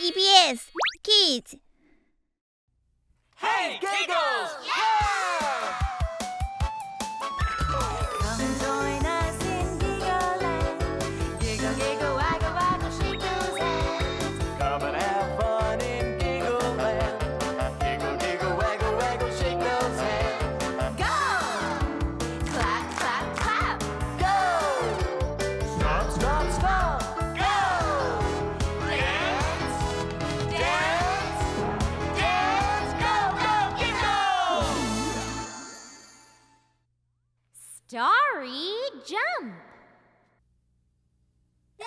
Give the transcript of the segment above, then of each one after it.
EBS Kids! Hey, Giggles! Yeah! Come and join us in Giggleland. Giggle, giggle, waggle, waggle, shake those hands. Come and have fun in Giggleland. Giggle, giggle, waggle, waggle, shake those hands. Go! Clap, clap, clap. Go! Stop, stop, stop. Starry jump! Hello! Hi!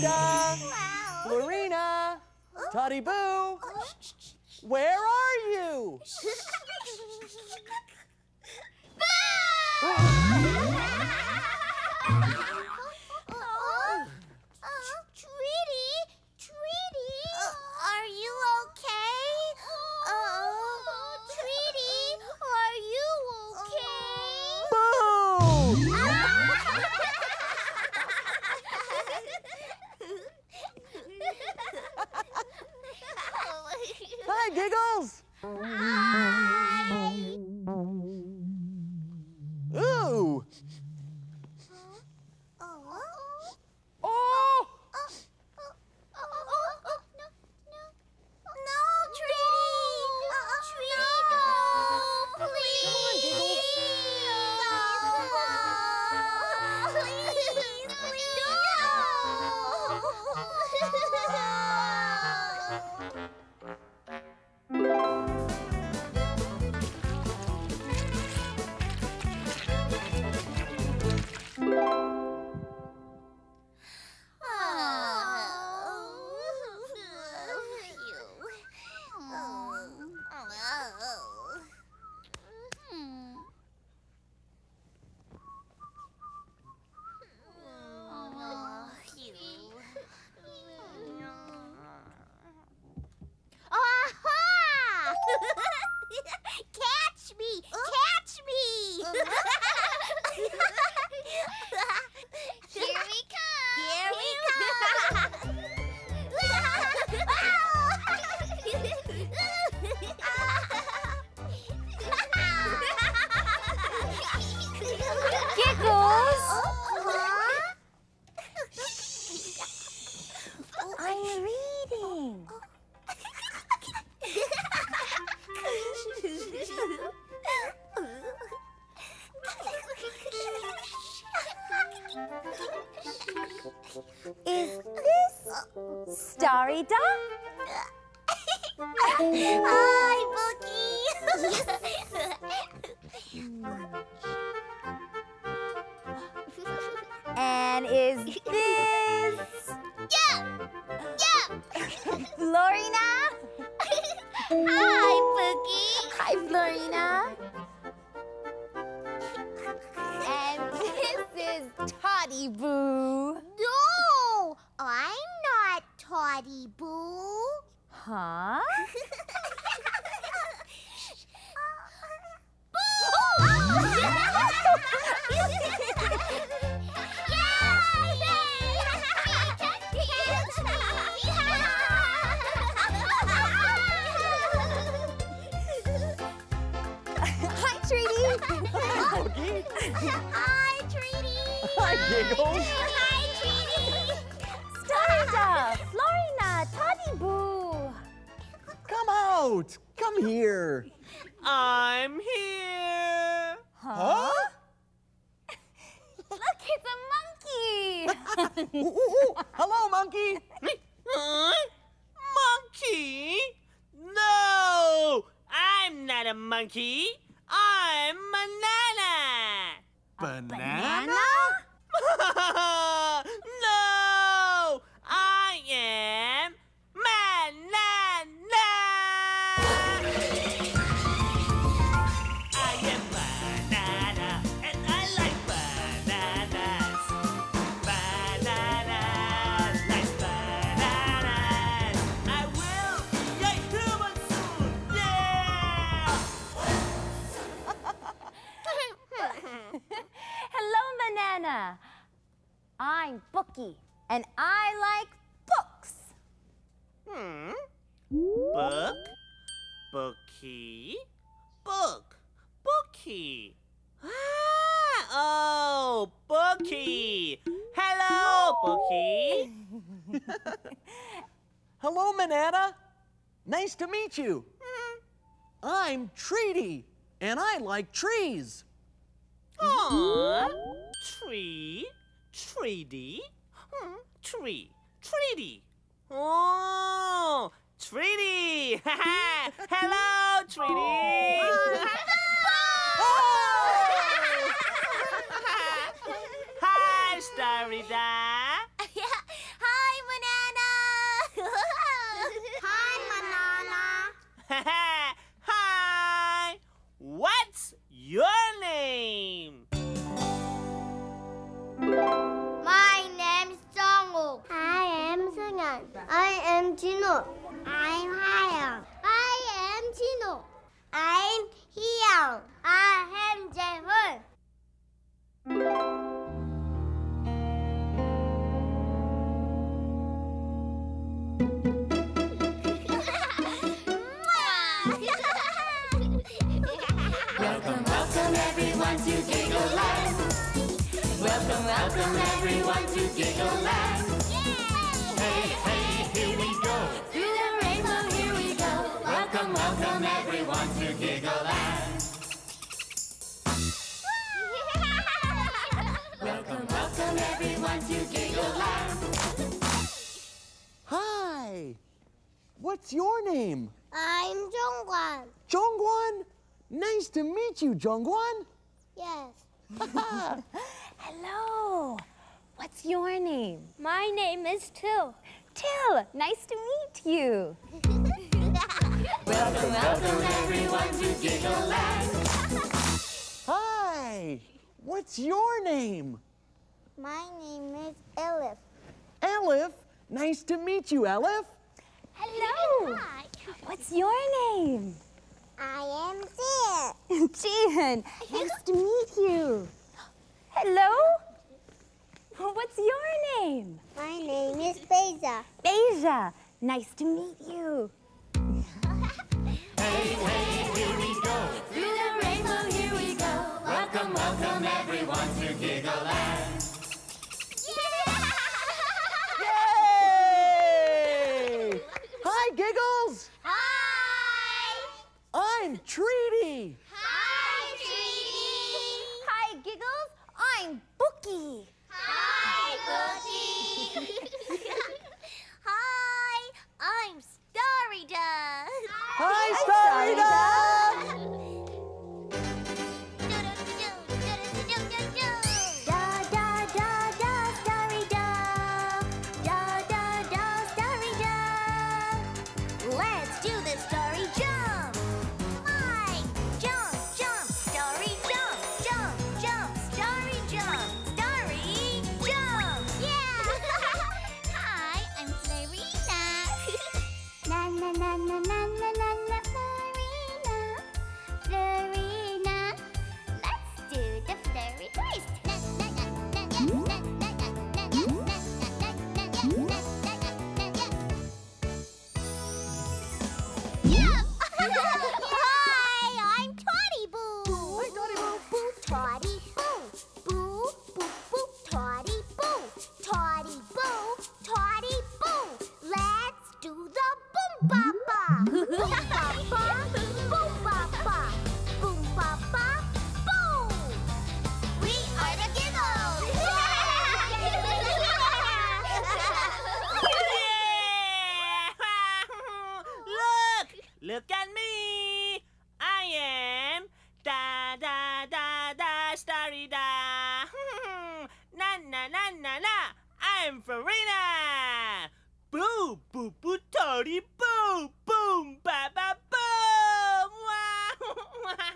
Da-da-da-da! Rina, Toddy Boo, where are you? Tree-Dee, are you okay? Tree-Dee, are you okay? Boo! Hi, Giggles! Hi! Ooh! No, Tree-Dee! No, please! Come on, Giggles! Is this Starida? Hi, Boogie. And is this? Yeah. Florina. Hi, Boogie. Hi, Florina. And this is Toddy Boo. No, I'm not Toddy Boo. Huh? Boo! Hi, Tree-Dee. Hi, Tree-Dee. Hi, Giggles. Hi, Tree-Dee. Starida, Florina, Toddy Boo. Come out. Come here. I'm here. Huh? Look, it's a monkey. Ooh, ooh, ooh. Hello, monkey. Monkey? No, I'm not a monkey. I'm banana. Banana? No, I am banana. I am banana, and I like bananas. Bananas, like bananas. I will be a human soon, yeah! Hello, banana. I'm Bookie, and I like books. Book, Bookie, book, Bookie. Ah, oh, Bookie. Hello, Bookie. Hello, Manana. Nice to meet you. I'm Tree-Dee, and I like trees. Aw, Tree-Dee, Tree-Dee. Oh, Tree-Dee! Hello, Tree-Dee! Oh. Hi, Starida. Hi, Banana. Hi, Banana. Hi. What's your name? My name's Zhongwon. I am Zhongguan. I am Jinwoo. I'm Jaeho. I am Jinwoo. I'm Heo. I am Jaeho. Welcome, welcome everyone to Giggleland. Welcome, welcome everyone to Giggleland. Yay! Hey, hey, here we go. Through the rainbow, here we go. Welcome, welcome everyone to Giggleland. Welcome, welcome everyone to Giggleland. Hi. What's your name? I'm Jongwon. Jongwon? Nice to meet you, Jongwon. Yes. Hello. What's your name? My name is Till. Till, nice to meet you. Welcome, welcome everyone to Giggleland. Hi. What's your name? My name is Elif. Elif, nice to meet you, Elif. Hello. Hi. What's your name? I am Jihan. Jihan, nice to meet you. Hello? What's your name? My name is Beja. Beja, nice to meet you. Hey, hey, here we go. Through the rainbow, here we go. Welcome, welcome everyone to Giggleland. Yay! Yay! Hi, Giggles. Hi. I'm Tree-Dee. Hi, Tree-Dee. Hi, Giggles. I'm Bookie. Hi. na na na, I'm for Rina! Boo, boo, boo, Toddy Boo! Boom, ba, ba, boom! Wow!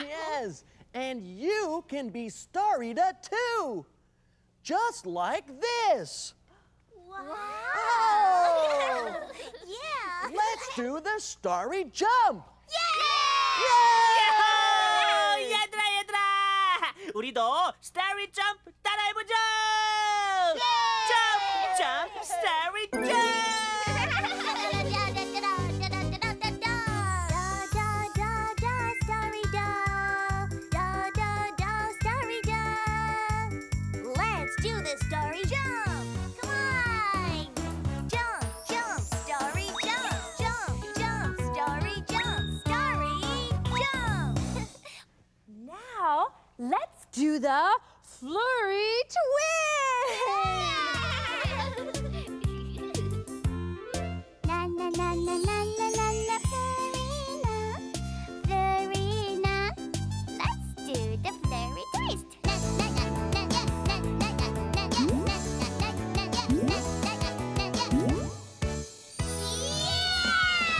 Yes, and you can be Starida too! Just like this! Wow! Oh. Yeah! Let's do the starry jump! Yeah! Yeah! Yeah! 얘들아, 얘들아! 우리도 starry jump 따라해보자! Jump, jump, starry jump! Let's do the flurry twist! Na na na na na na na na, Flurina, Flurina. Let's do the flurry twist! Na na na na na na na na na na na na.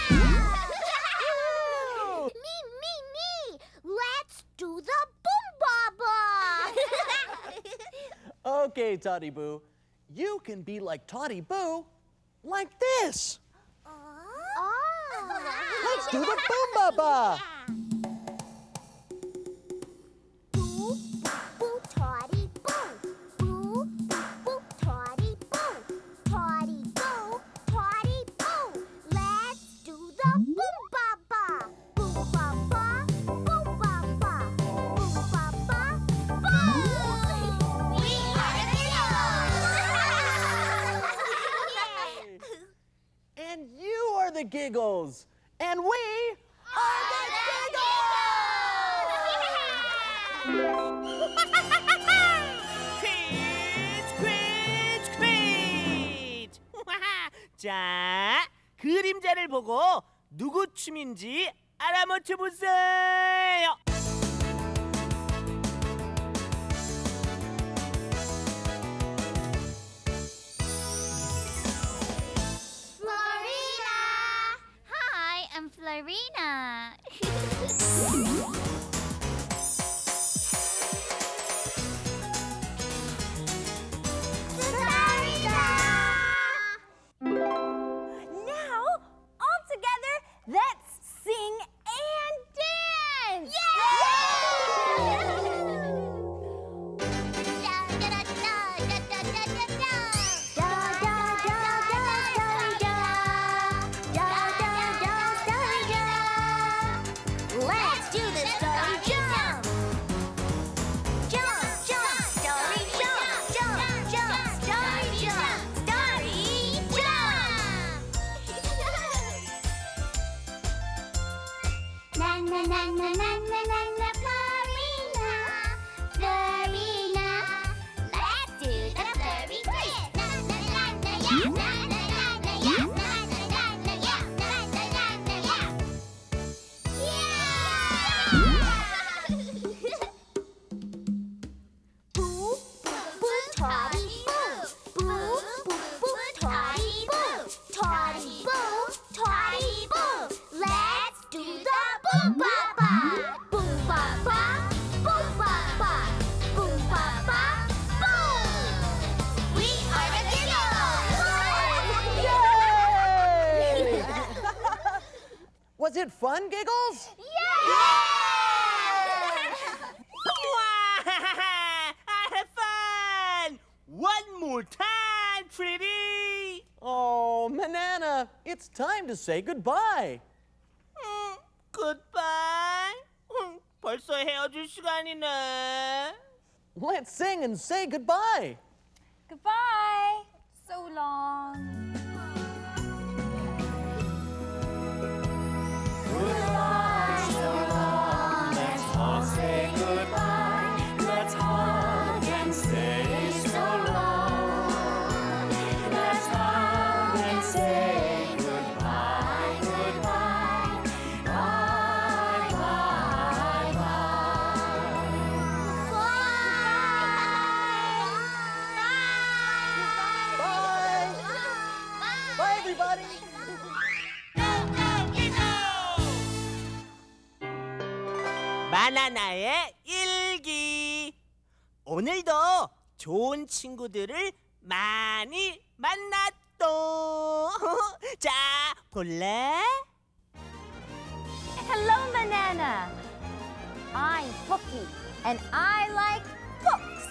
Yeah! Me, me, me! Let's do the Okay, Toddy Boo, you can be like Toddy Boo, like this. Oh. Let's do the boom ba ba. Boo boo Toddy Boo, boo boo Toddy Boo, Toddy Boo, Toddy Boo. Let's do the boom ba ba, boom ba ba. The Giggles, and we are the Giggles! Quiz, quiz, quiz! 자, 그림자를 보고 누구 춤인지 알아맞혀 보세요. Rina. Starida! Now, all together, let's sing and dance! Yeah! Yeah! Was it fun, Giggles? Yeah! Yeah! I had fun! One more time, Tree-Dee! Oh, Manana, it's time to say goodbye. Goodbye? 벌써 헤어질 시간이네. Let's sing and say goodbye. Goodbye. So long. everybody! 바나나의 일기. 오늘도 좋은 친구들을 많이 만났어. 자, 볼래? Hello, Banana. I'm Pookie, and I like books.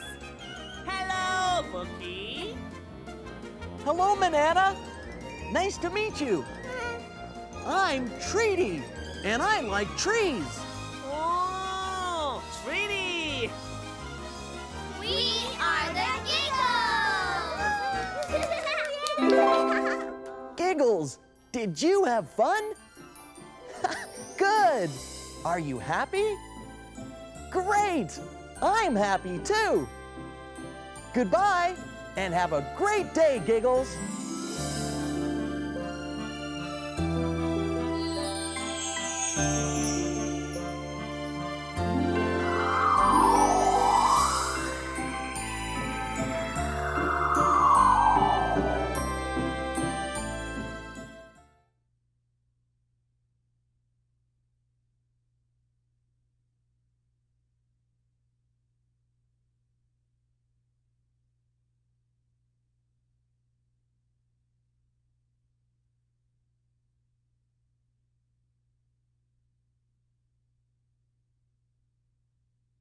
Hello, Pookie. Hello, Banana. Nice to meet you. I'm Tree-Dee, and I like trees. Oh, Tree-Dee. We are the Giggles. Giggles, did you have fun? Good. Are you happy? Great. I'm happy too. Goodbye and have a great day, Giggles.